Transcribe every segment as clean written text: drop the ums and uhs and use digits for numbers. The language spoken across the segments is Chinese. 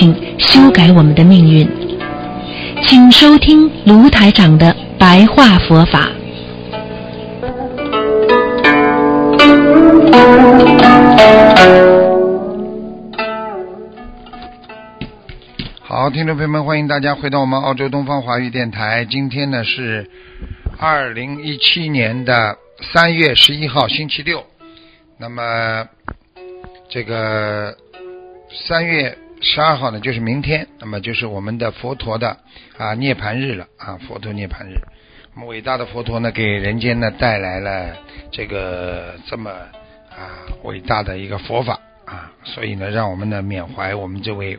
请修改我们的命运。请收听卢台长的白话佛法。好，听众朋友们，欢迎大家回到我们澳洲东方华语电台。今天呢是2017年3月11号，星期六。那么这个3月12号呢，就是明天，那么就是我们的佛陀的涅槃日了啊，佛陀涅槃日。我们伟大的佛陀呢，给人间呢带来了这个这么伟大的一个佛法啊，所以呢，让我们呢缅怀我们这位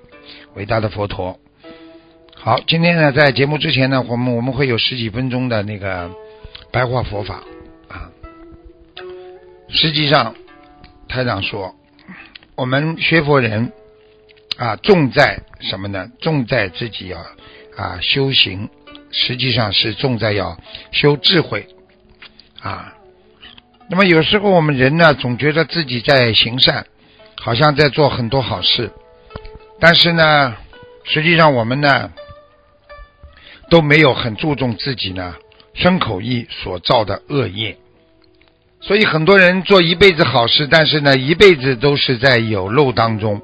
伟大的佛陀。好，今天呢，在节目之前呢，我们会有十几分钟的那个白话佛法啊。实际上，台长说，我们学佛人。重在什么呢？重在自己要修行，实际上是重在要修智慧那么有时候我们人呢，总觉得自己在行善，好像在做很多好事，但是呢，实际上我们呢都没有很注重自己呢身口意所造的恶业，所以很多人做一辈子好事，但是呢一辈子都是在有漏当中。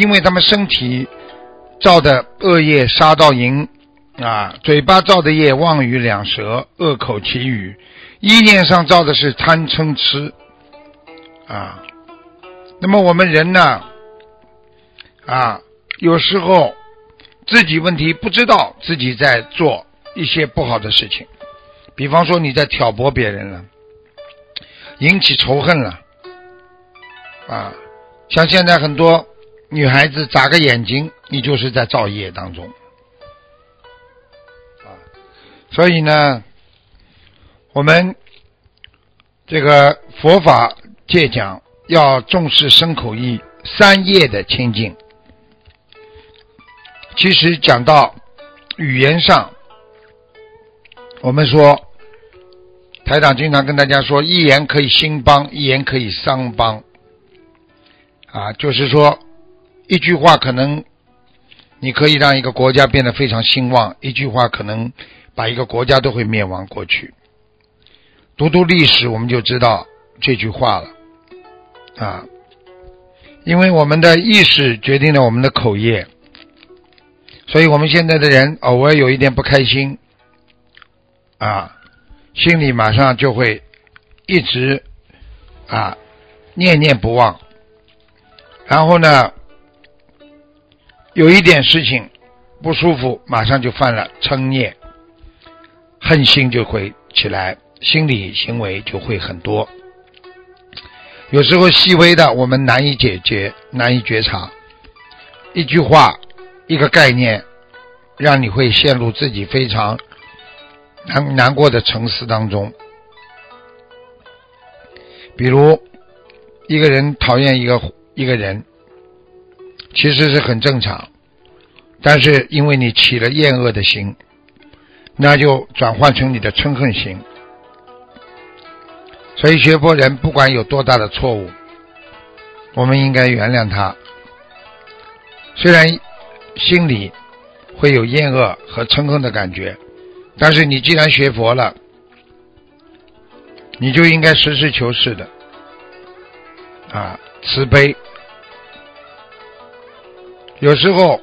因为他们身体造的恶业杀盗淫嘴巴造的业妄语两舌恶口绮语，意念上造的是贪嗔痴那么我们人呢有时候自己问题不知道自己在做一些不好的事情，比方说你在挑拨别人了，引起仇恨了像现在很多女孩子眨个眼睛，你就是在造业当中所以呢，我们这个佛法界讲要重视身口意三业的清净。其实讲到语言上，我们说台长经常跟大家说，一言可以兴邦，一言可以伤邦就是说一句话可能你可以让一个国家变得非常兴旺，一句话可能把一个国家都会灭亡过去。读读历史我们就知道这句话了因为我们的意识决定了我们的口业，所以我们现在的人偶尔有一点不开心心里马上就会一直念念不忘，然后呢有一点事情不舒服，马上就犯了嗔念，恨心就会起来，心理行为就会很多。有时候细微的我们难以解决，难以觉察，一句话一个概念让你会陷入自己非常 难过的沉思当中。比如一个人讨厌一个人，其实是很正常，但是因为你起了厌恶的心，那就转换成你的嗔恨心。所以学佛人不管有多大的错误，我们应该原谅他，虽然心里会有厌恶和嗔恨的感觉，但是你既然学佛了，你就应该实事求是的慈悲。有时候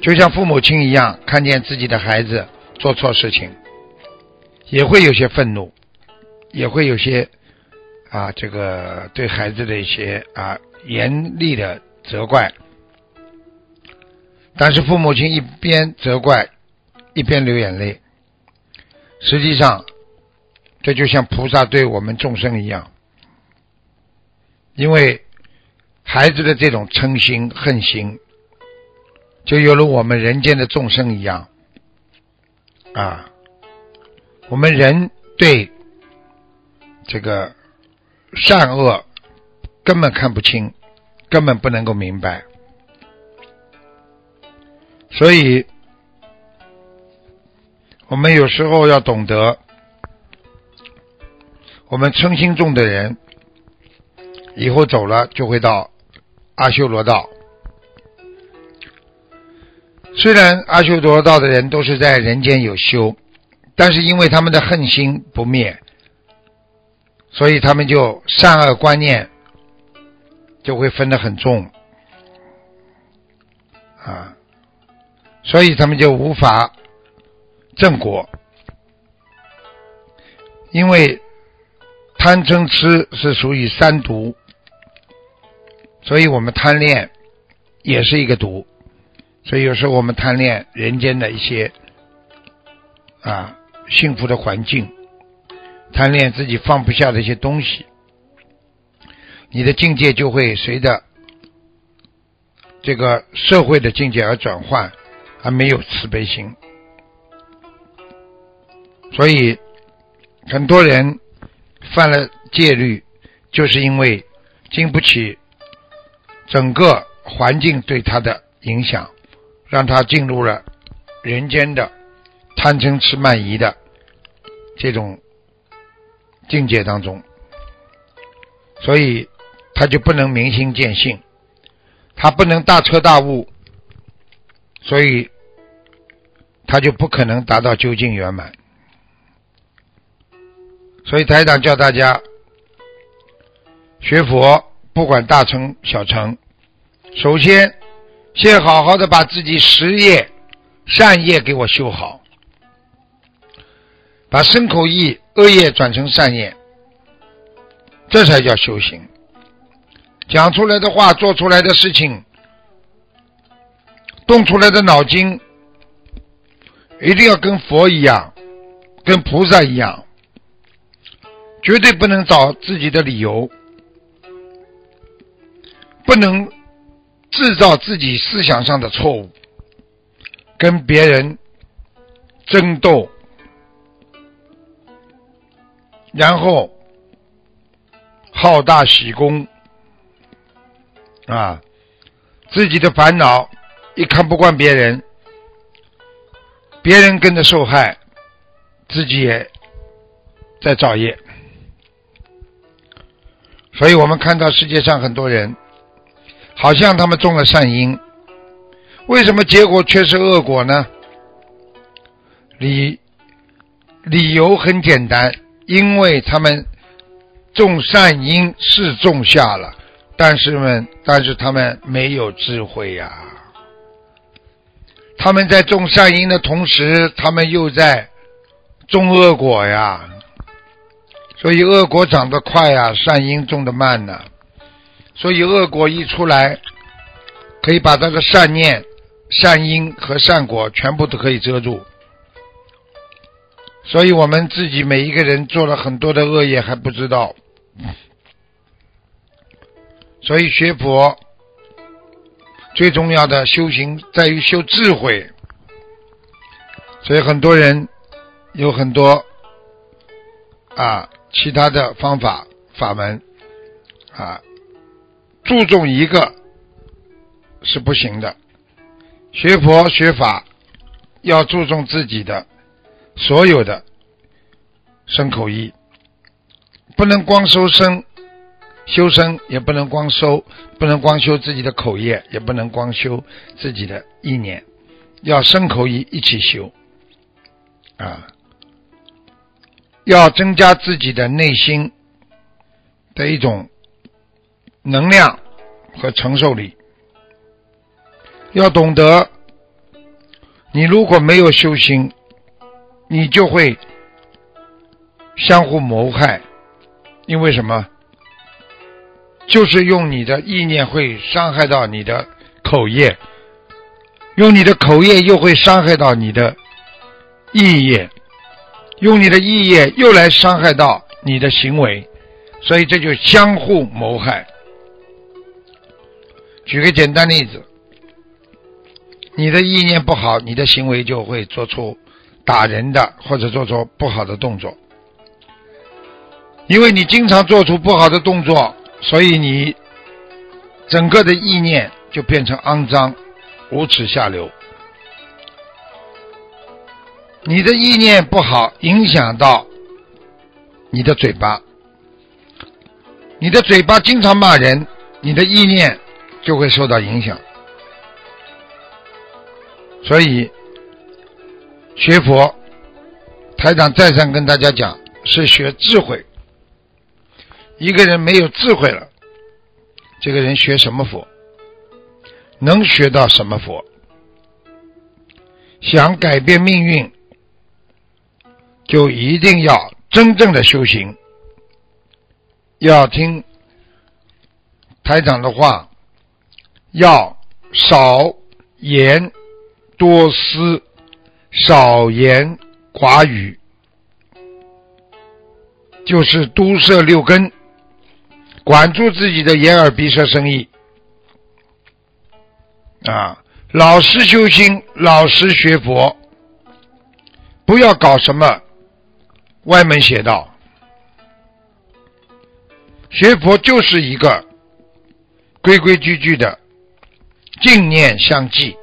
就像父母亲一样，看见自己的孩子做错事情，也会有些愤怒，也会有些这个对孩子的一些严厉的责怪。但是父母亲一边责怪一边流眼泪，实际上这就像菩萨对我们众生一样，因为孩子的这种嗔心恨心就有了我们人间的众生一样我们人对这个善恶根本看不清，根本不能够明白，所以我们有时候要懂得，我们嗔心重的人以后走了就会到阿修罗道，虽然阿修罗道的人都是在人间有修，但是因为他们的恨心不灭，所以他们就善恶观念就会分得很重啊，所以他们就无法正果，因为贪嗔痴是属于三毒，所以我们贪恋也是一个毒，所以有时候我们贪恋人间的一些幸福的环境，贪恋自己放不下的一些东西，你的境界就会随着这个社会的境界而转换，而没有慈悲心。所以很多人犯了戒律，就是因为经不起整个环境对他的影响，让他进入了人间的贪嗔痴慢疑的这种境界当中，所以他就不能明心见性，他不能大彻大悟，所以他就不可能达到究竟圆满。所以台长叫大家学佛，不管大乘小乘，首先先好好的把自己十业善业给我修好，把身口意恶业转成善业，这才叫修行。讲出来的话，做出来的事情，动出来的脑筋，一定要跟佛一样，跟菩萨一样，绝对不能找自己的理由，不能制造自己思想上的错误，跟别人争斗，然后好大喜功啊！自己的烦恼一看不惯别人，别人跟着受害，自己也在造业。所以我们看到世界上很多人，好像他们种了善因，为什么结果却是恶果呢？理由很简单，因为他们种善因是种下了，但是他们没有智慧呀。他们在种善因的同时，他们又在种恶果呀。所以恶果长得快啊，善因种得慢啊。所以恶果一出来，可以把他的善念、善因和善果全部都可以遮住。所以我们自己每一个人做了很多的恶业还不知道。所以学佛最重要的修行在于修智慧。所以很多人有很多其他的方法法门注重一个是不行的。学佛学法要注重自己的所有的身口意，不能光修身，也不能光修自己的口业，也不能光修自己的意念，要身口意一起修要增加自己的内心的一种能量和承受力。要懂得，你如果没有修心，你就会相互谋害。因为什么？就是用你的意念会伤害到你的口业，用你的口业又会伤害到你的意业，用你的意业又来伤害到你的行为，所以这就相互谋害。举个简单例子，你的意念不好，你的行为就会做出打人的或者做出不好的动作。因为你经常做出不好的动作，所以你整个的意念就变成肮脏无耻下流。你的意念不好，影响到你的嘴巴，你的嘴巴经常骂人，你的意念就会受到影响。所以学佛，台长再三跟大家讲，是学智慧。一个人没有智慧了，这个人学什么佛？能学到什么佛？想改变命运，就一定要真正的修行，要听台长的话，要少言多思，少言寡语，就是都摄六根，管住自己的眼耳鼻舌身意啊！老实修心，老实学佛，不要搞什么歪门邪道。学佛就是一个规规矩矩的净念相继，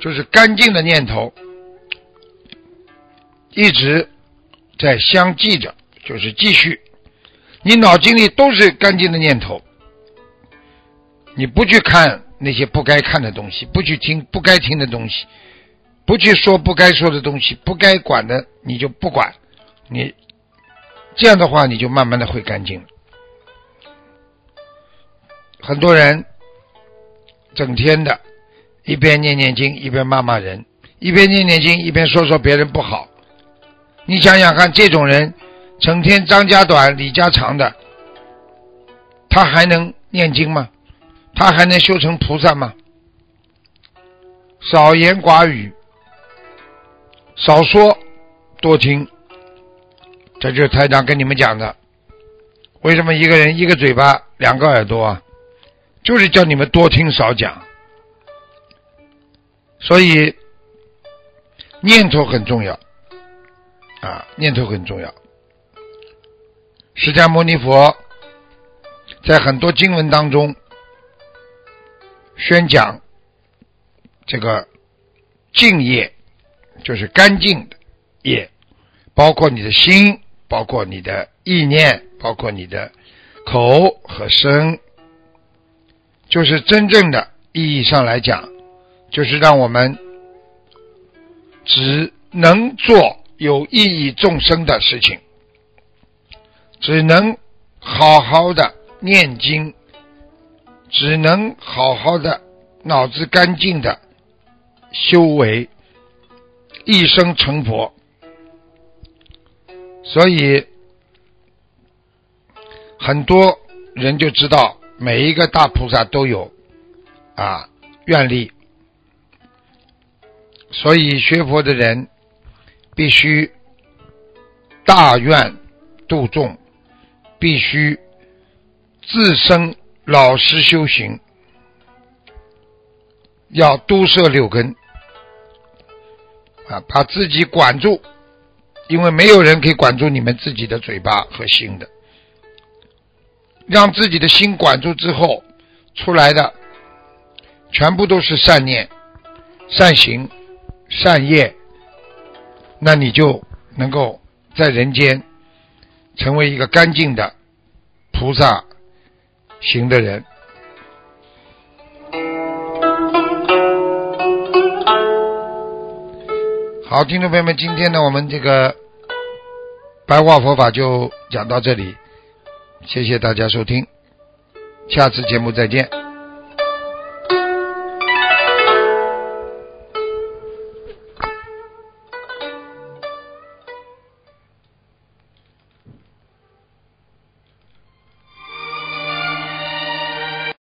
就是干净的念头一直在相继着，就是继续，你脑筋里都是干净的念头，你不去看那些不该看的东西，不去听不该听的东西，不去说不该说的东西，不该管的你就不管，你这样的话你就慢慢的会干净了。很多人整天的一边念念经一边骂骂人，一边念念经一边说说别人不好，你想想看，这种人成天张家短李家长的，他还能念经吗？他还能修成菩萨吗？少言寡语，少说多听，这就是台长跟你们讲的。为什么一个人一个嘴巴两个耳朵啊？就是叫你们多听少讲。所以念头很重要啊，念头很重要。释迦牟尼佛在很多经文当中宣讲这个净业，就是干净的业，包括你的心，包括你的意念，包括你的口和身，就是真正的意义上来讲，就是让我们只能做有意义众生的事情，只能好好的念经，只能好好的脑子干净的修为，一生成佛。所以很多人就知道每一个大菩萨都有啊愿力，所以学佛的人必须大愿度众，必须自身老实修行，要都摄六根啊，把自己管住，因为没有人可以管住你们自己的嘴巴和心的。让自己的心管住之后，出来的全部都是善念、善行、善业，那你就能够在人间成为一个干净的菩萨行的人。好，听众朋友们，今天呢，我们这个白话佛法就讲到这里，谢谢大家收听，下次节目再见。